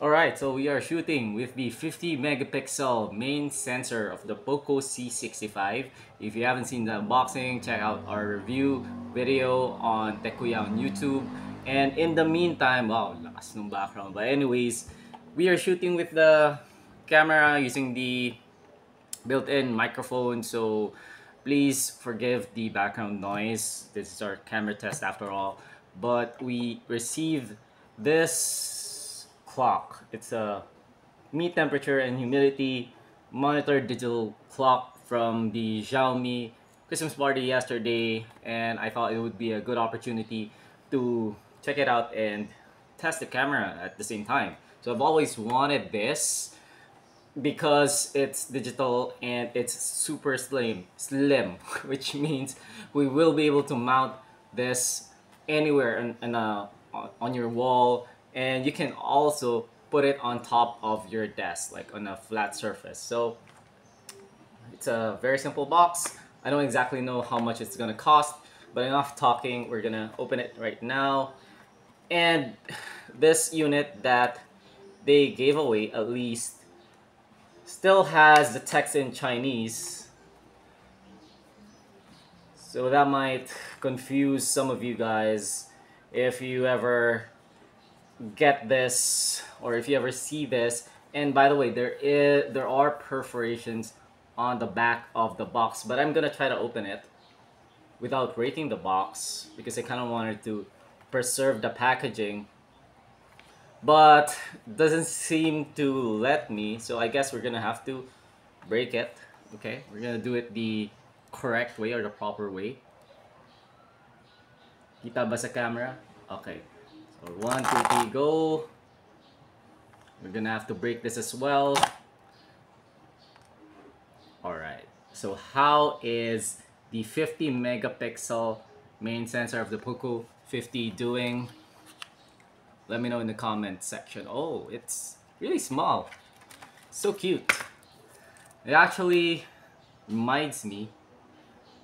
Alright, so we are shooting with the 50 megapixel main sensor of the Poco C65. If you haven't seen the unboxing, check out our review video on Techkuya on YouTube. And in the meantime, wow, lakas ng background. But anyways, we are shooting with the camera using the built-in microphone. So please forgive the background noise. This is our camera test after all. But we received this clock. It's a Mi Temperature and Humidity Monitor Digital Clock from the Xiaomi Christmas party yesterday, and I thought it would be a good opportunity to check it out and test the camera at the same time. So I've always wanted this because it's digital and it's super slim, which means we will be able to mount this anywhere on your wall. And you can also put it on top of your desk, like on a flat surface. So it's a very simple box. I don't exactly know how much it's gonna cost, but enough talking, we're gonna open it right now. And this unit that they gave away, at least, still has the text in Chinese. So that might confuse some of you guys if you ever get this, or if you ever see this. And by the way, there are perforations on the back of the box, but I'm gonna try to open it without breaking the box because I kind of wanted to preserve the packaging, but doesn't seem to let me, so I guess we're gonna have to break it. Okay, we're gonna do it the correct way, or the proper way. Kita ba sa camera? Okay. So 1, 2, 3, go. We're gonna have to break this as well. Alright, so how is the 50 megapixel main sensor of the Poco 50 doing? Let me know in the comment section. Oh, it's really small. So cute. It actually reminds me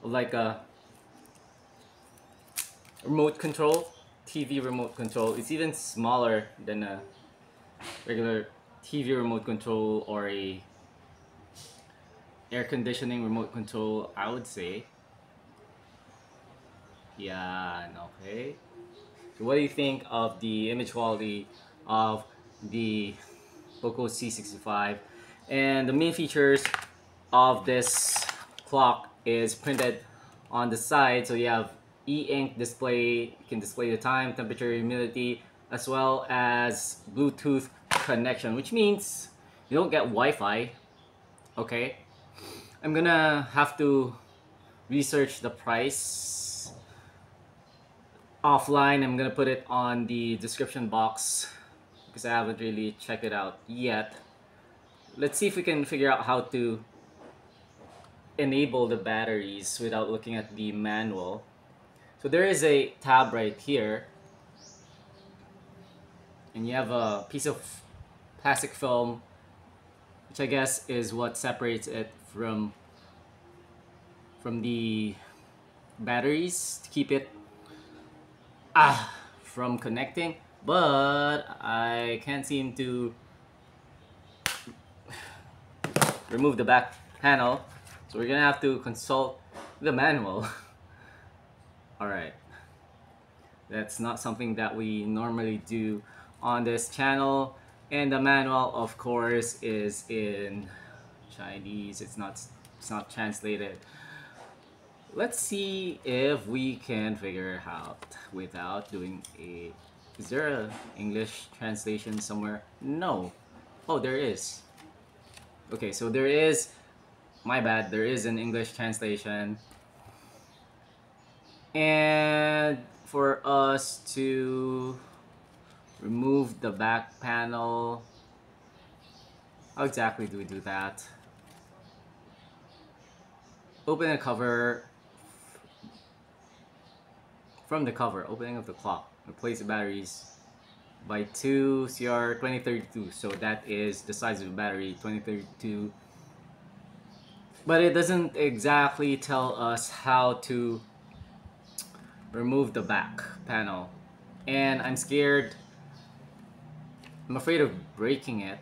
of like a remote control. TV remote control. It's even smaller than a regular TV remote control or a air conditioning remote control, I would say. Yeah, okay. So what do you think of the image quality of the Poco C65? And the main features of this clock is printed on the side, so you have e-ink display. You can display the time, temperature, humidity, as well as Bluetooth connection, which means you don't get Wi-Fi. Okay, I'm gonna have to research the price offline. I'm gonna put it on the description box because I haven't really checked it out yet. Let's see if we can figure out how to enable the batteries without looking at the manual. So there is a tab right here, and you have a piece of plastic film, which I guess is what separates it from the batteries to keep it from connecting. But I can't seem to remove the back panel, so we're gonna have to consult the manual. Alright, that's not something that we normally do on this channel. And the manual, of course, is in Chinese. It's not translated. Let's see if we can figure it out without doing a... Is there an English translation somewhere? No. Oh, there is. Okay, so there is... My bad, there is an English translation. And for us to remove the back panel, how exactly do we do that? Open the cover from the cover, opening of the clock, replace the batteries by 2 CR2032. So that is the size of the battery, 2032. But it doesn't exactly tell us how to remove the back panel, and I'm scared I'm afraid of breaking it.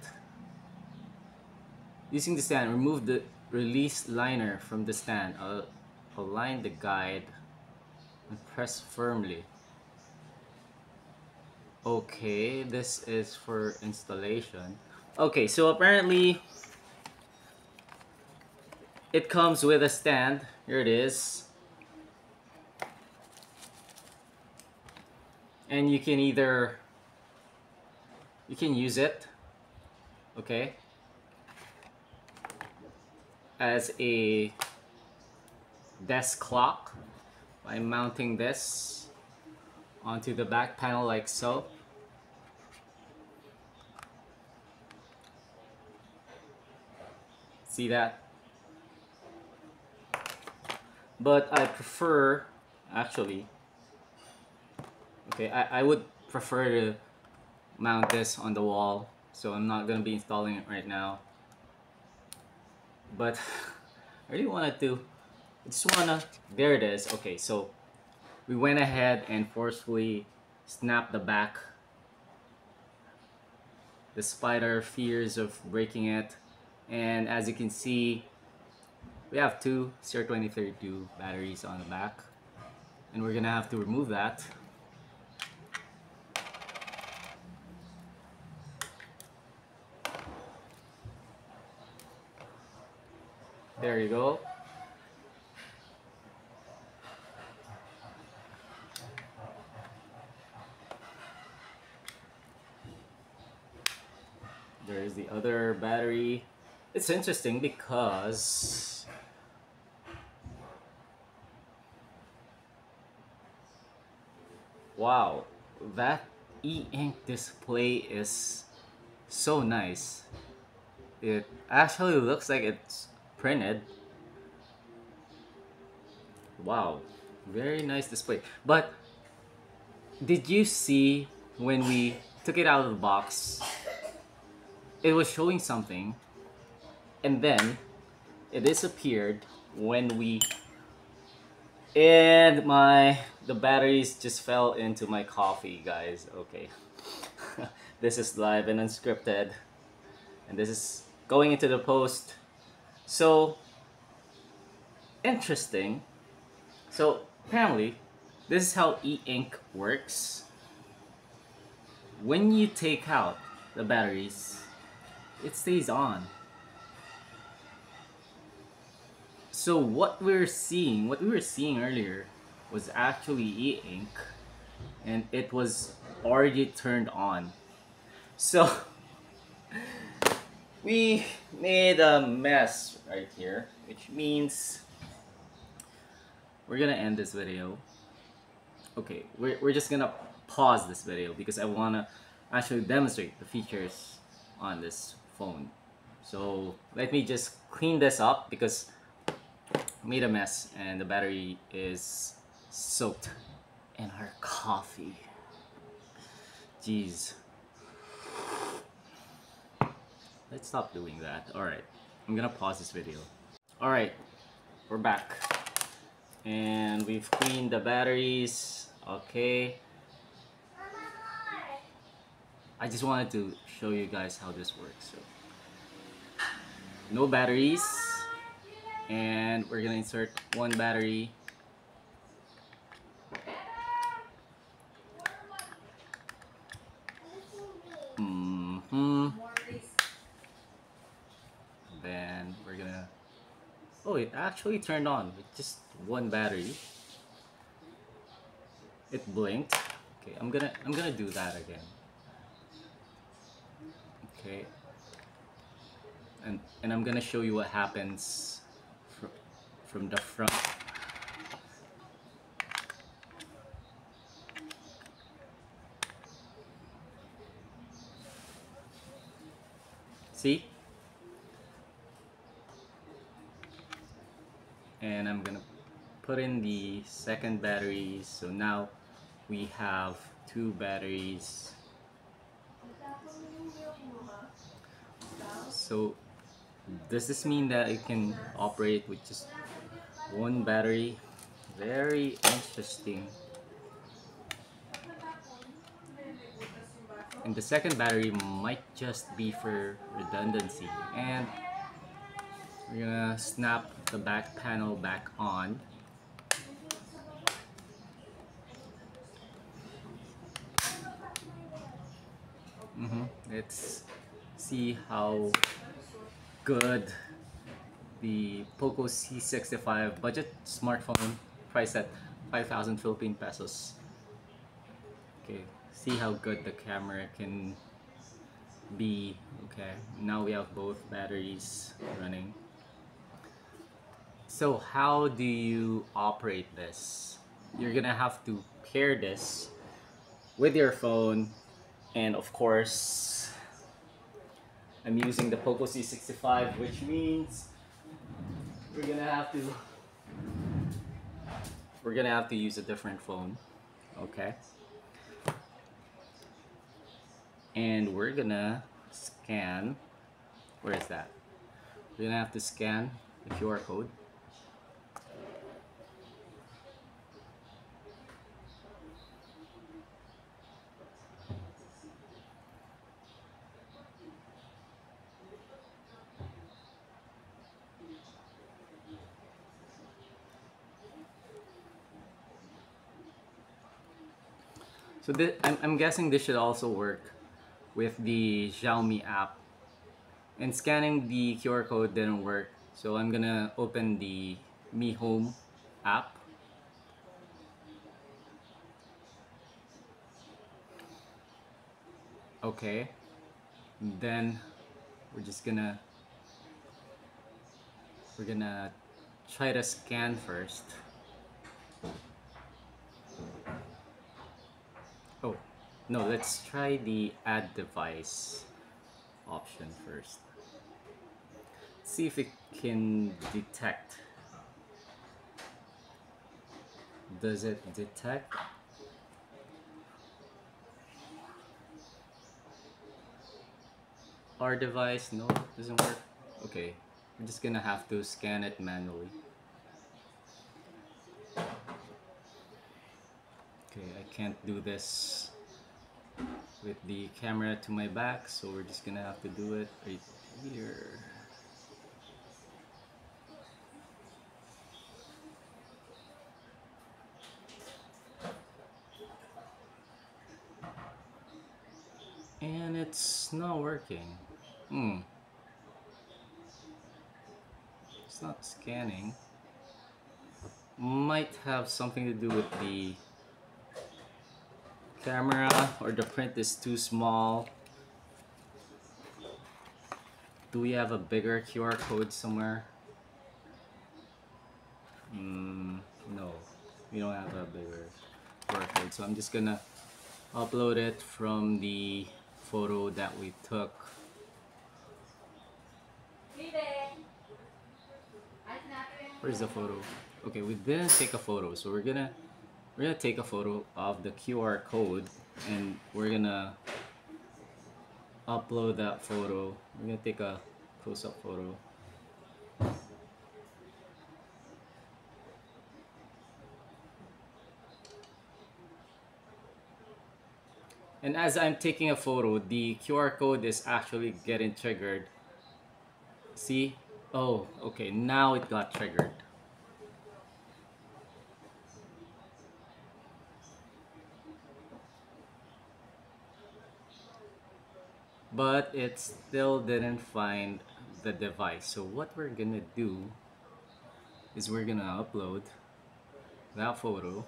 Using the stand, remove the release liner from the stand. I'll align the guide and press firmly. Okay, this is for installation. Okay, so apparently it comes with a stand. Here it is. And you can either, you can use it, okay, as a desk clock by mounting this onto the back panel like so. See that? But I prefer, actually, okay, I would prefer to mount this on the wall, so I'm not going to be installing it right now. But I really wanted to, there it is. Okay, so we went ahead and forcefully snapped the back. Despite our fears of breaking it, and as you can see, we have two CR2032 batteries on the back, and we're gonna have to remove that. There you go. There is the other battery. It's interesting because wow, that e-ink display is so nice. It actually looks like it's printed. Wow, very nice display. But did you see when we took it out of the box, it was showing something and then it disappeared when we, and the batteries just fell into my coffee, guys. Okay. This is live and unscripted, and this is going into the post. So interesting. So apparently this is how e-ink works. When you take out the batteries, it stays on. So what we were seeing earlier was actually e-ink, and it was already turned on. So we made a mess right here, which means we're gonna end this video. Okay, we're just gonna pause this video because I wanna actually demonstrate the features on this phone. So let me just clean this up because I made a mess and the battery is soaked in our coffee. Jeez. Let's stop doing that. Alright, I'm gonna pause this video. Alright, we're back. And we've cleaned the batteries. Okay. I just wanted to show you guys how this works. So, no batteries. And we're gonna insert one battery. Then we're gonna, oh, it actually turned on with just one battery. It blinked. Okay, I'm gonna do that again. Okay, and I'm gonna show you what happens from the front. See? And I'm gonna put in the second battery, so now we have two batteries. So does this mean that it can operate with just one battery? Very interesting. and the second battery might just be for redundancy. And we're gonna snap the back panel back on. Let's see how good the Poco C65 budget smartphone, priced at 5,000 Philippine pesos. Okay, see how good the camera can be. Okay, now we have both batteries running. So how do you operate this? You're gonna have to pair this with your phone, and of course I'm using the Poco C65, which means we're gonna have to use a different phone. Okay, and we're gonna scan, where is that? We're gonna have to scan the QR code. So this, I'm guessing this should also work with the Xiaomi app. And scanning the QR code didn't work, so I'm gonna open the Mi Home app. Okay, then we're gonna try to scan first. Oh, no, let's try the add device option first. See if it can detect. Does it detect? Our device? No, it doesn't work. Okay, I'm just gonna have to scan it manually. Okay, I can't do this with the camera to my back, so we're just gonna have to do it right here. And it's not working. It's not scanning. Might have something to do with the camera, or the print is too small. Do we have a bigger QR code somewhere? No, we don't have a bigger QR code, so I'm just gonna upload it from the photo that we took. Where's the photo? Okay, we didn't take a photo, so we're gonna take a photo of the QR code, and we're gonna upload that photo. We're gonna take a close-up photo. And as I'm taking a photo, the QR code is actually getting triggered. See? Oh, okay, now it got triggered. But it still didn't find the device. So what we're gonna do is we're gonna upload that photo.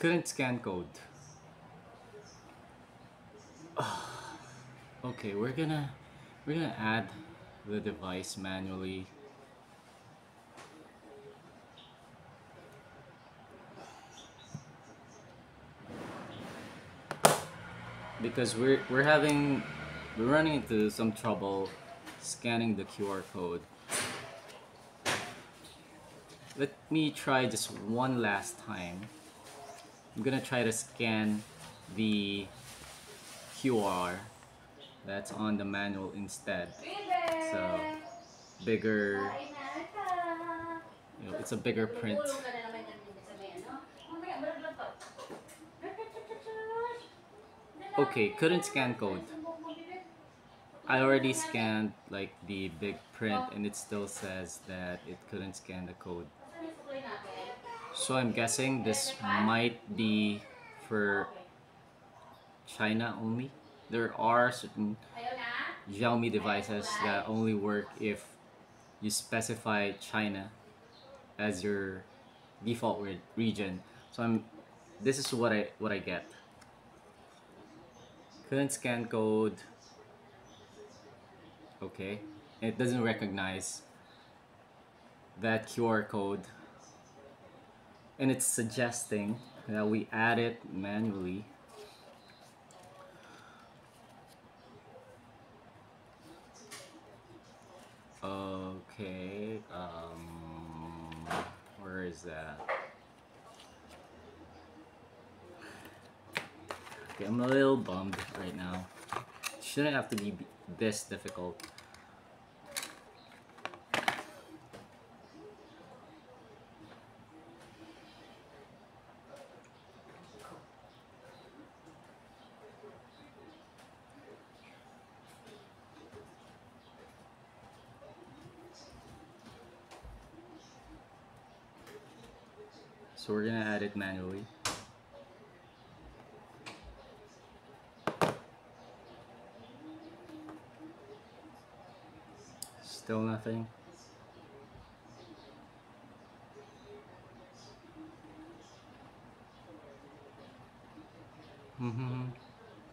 Couldn't scan code. Okay, we're gonna add the device manually. Because we're running into some trouble scanning the QR code. Let me try just one last time. I'm gonna try to scan the QR that's on the manual instead. So bigger, you know, it's a bigger print. Okay, couldn't scan code. I already scanned like the big print and it still says that it couldn't scan the code. So I'm guessing this might be for China only. There are certain Xiaomi devices that only work if you specify China as your default region. So this is what I get. Couldn't scan code. Okay, it doesn't recognize that QR code, and it's suggesting that we add it manually. Okay, where is that? Okay, I'm a little bummed right now. It shouldn't have to be this difficult. So we're gonna add it manually. Still nothing.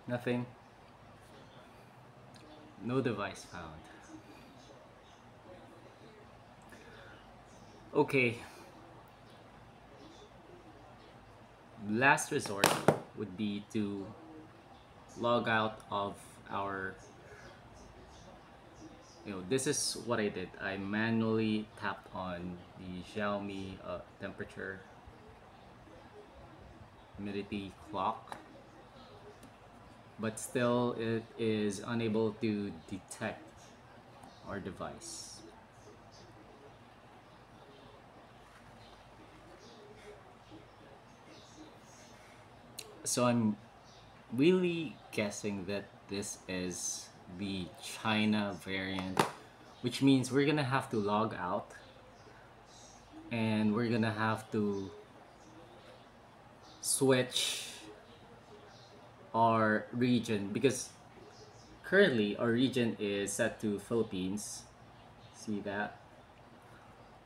Nothing. No device found. Okay. Last resort would be to log out of our, this is what I did. I manually tapped on the Xiaomi temperature humidity clock, but still it is unable to detect our device. So I'm really guessing that this is the China variant, which means we're gonna have to log out and we're gonna have to switch our region, because currently our region is set to Philippines. See that?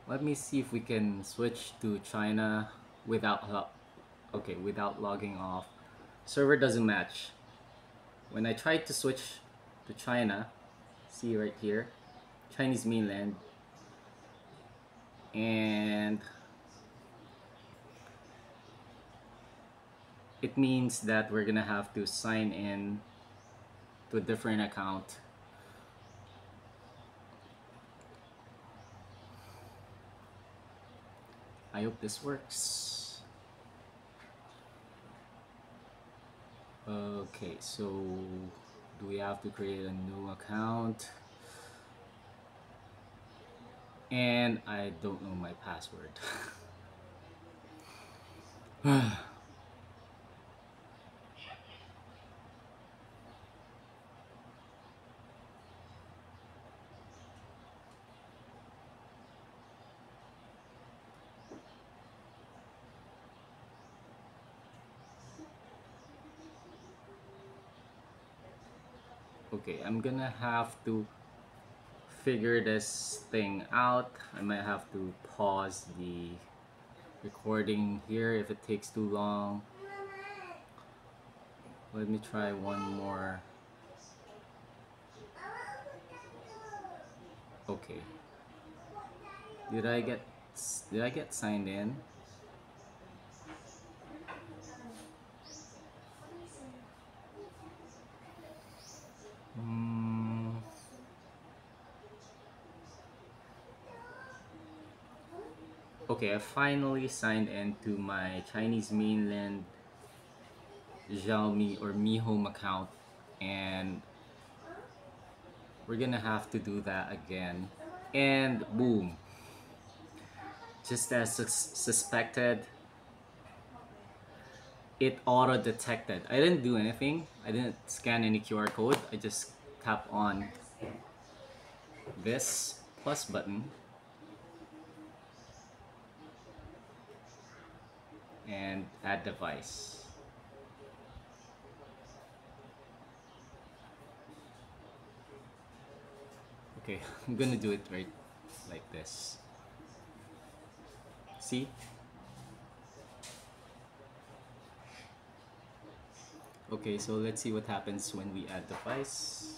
Let me see if we can switch to China without logging off. Server doesn't match. When I tried to switch to China, see right here, Chinese mainland, and it means that we're gonna have to sign in to a different account. I hope this works. Okay, so do we have to create a new account? And I don't know my password. Okay, I'm gonna have to figure this thing out. I might have to pause the recording here if it takes too long. Let me try one more. Okay. Did I get signed in? Okay, I finally signed in to my Chinese mainland Xiaomi or Mi Home account, and we're gonna have to do that again. And boom, just as suspected, it auto detected. I didn't do anything. I didn't scan any QR code. I just tap on this plus button and add device. Okay, I'm gonna do it right like this. See? Okay, so let's see what happens when we add device.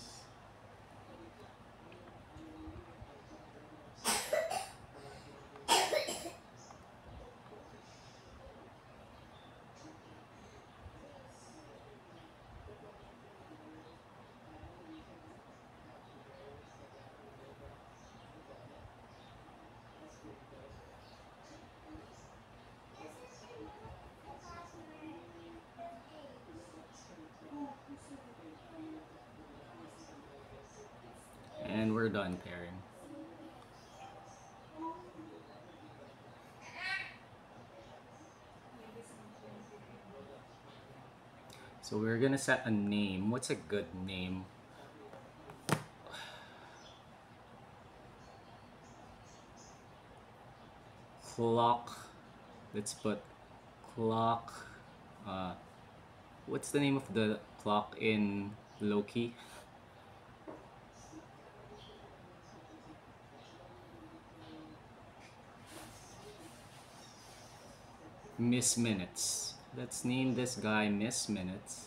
We're done pairing. So we're gonna set a name. What's a good name? Clock. Let's put clock. What's the name of the clock in Loki? Miss Minutes. Let's name this guy Miss Minutes.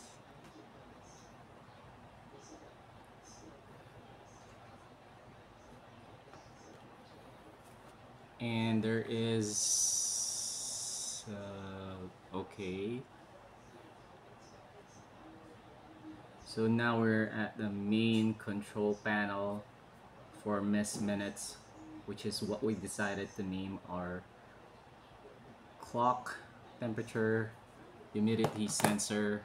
And there is... okay. So now we're at the main control panel for Miss Minutes, which is what we decided to name our clock, temperature, humidity sensor,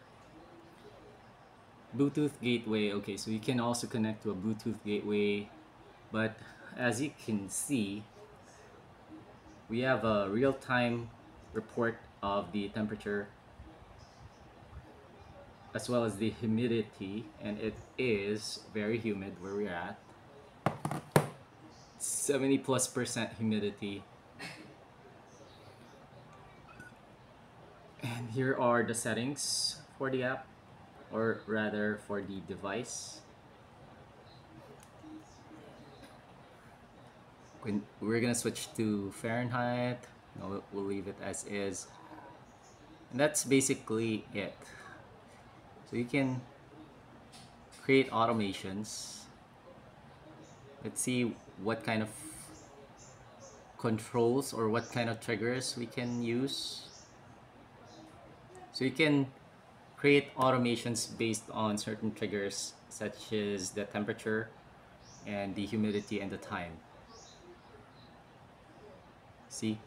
Bluetooth gateway. Okay, so you can also connect to a Bluetooth gateway, but as you can see, we have a real-time report of the temperature as well as the humidity, and it is very humid where we're at. 70+% humidity. And here are the settings for the app, or rather for the device. We're gonna switch to Fahrenheit. No, we'll leave it as is. And that's basically it. So you can create automations. Let's see what kind of controls or what kind of triggers we can use. So you can create automations based on certain triggers, such as the temperature and the humidity and the time. See?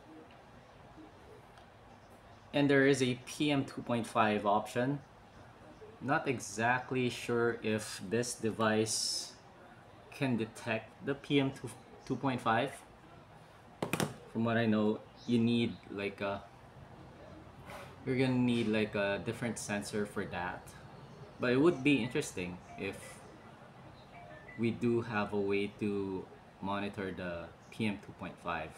And there is a PM 2.5 option. Not exactly sure if this device can detect the PM 2.5. From what I know, you need like a... You're gonna need like a different sensor for that, but it would be interesting if we do have a way to monitor the PM 2.5.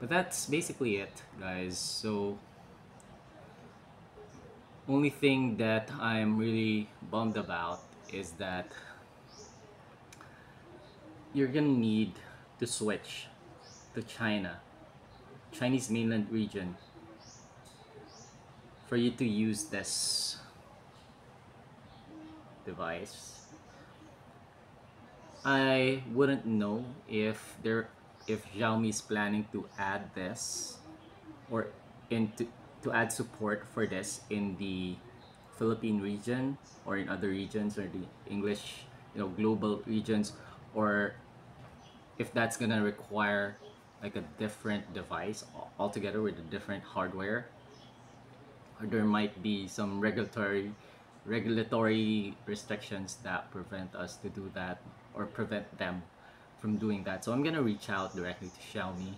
But that's basically it, guys. So only thing that I'm really bummed about is that you're gonna need to switch to China, Chinese mainland region, for you to use this device. I wouldn't know if Xiaomi is planning to add this or to add support for this in the Philippine region or in other regions, or the English, global regions, or if that's gonna require like a different device altogether with a different hardware, or there might be some regulatory restrictions that prevent us to do that, or prevent them from doing that. So I'm gonna reach out directly to Xiaomi,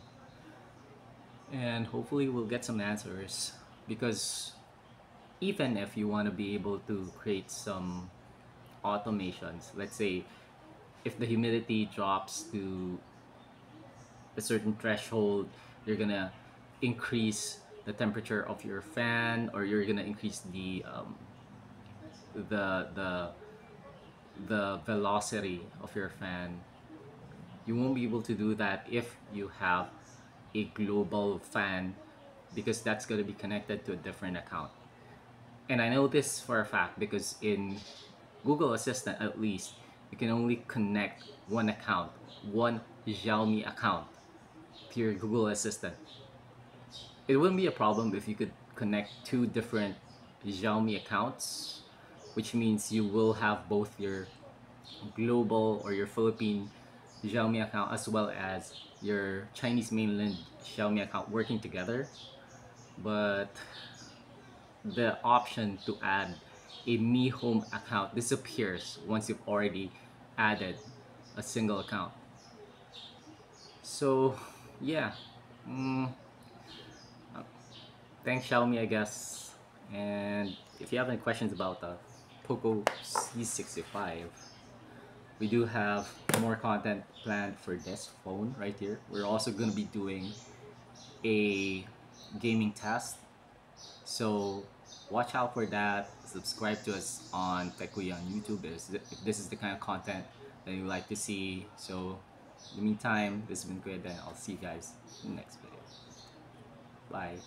and hopefully we'll get some answers. because even if you want to be able to create some automations, let's say if the humidity drops to a certain threshold, you're gonna increase the temperature of your fan, or you're gonna increase the velocity of your fan. You won't be able to do that if you have a global fan, because that's going to be connected to a different account. And I know this for a fact because in Google Assistant, at least, you can only connect one account, one Xiaomi account, to your Google Assistant. It wouldn't be a problem if you could connect two different Xiaomi accounts, which means you will have both your global or your Philippine Xiaomi account as well as your Chinese mainland Xiaomi account working together. But the option to add a Mi Home account disappears once you've already added a single account. So yeah, thanks Xiaomi, I guess. And if you have any questions about the Poco C65, we do have more content planned for this phone right here. We're also going to be doing a gaming test, so watch out for that. Subscribe to us on Techkuya on YouTube if this is the kind of content that you like to see. So in the meantime, this has been great, and I'll see you guys in the next video. Bye.